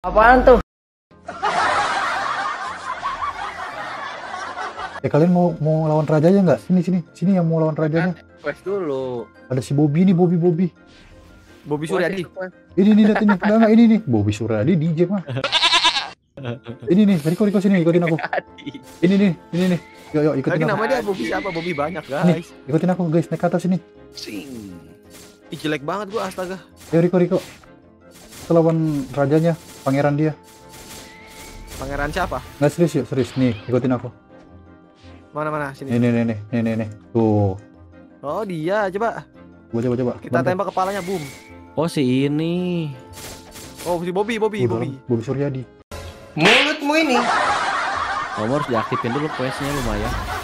Apaan tuh? Kalian mau lawan rajanya nggak? Sini yang mau lawan rajanya. Quest dulu. Ada si Bobby nih, Bobby Suryadi. Ini Bobby Suryadi DJ mah. Ini nih, Riko sini ikutin aku. Ini. Yuk ikutin aku. Lagi nama dia Bobby siapa? Bobby banyak guys. Nih, ikutin aku guys, naik ke atas sini. Sing. Ih, jelek banget gua, astaga. Ayo Riko. Kita lawan rajanya, pangeran dia. Pangeran siapa? Nggak serius yuk, serius. Nih, ikutin aku. Mana sini. Nih. Tuh. Oh, dia coba. Kita tembak kepalanya, boom. Oh, si ini. Oh, si Bobby. Bobby Suryadi. Mulutmu ini. Kamu harus diaktifin dulu questnya lumayan.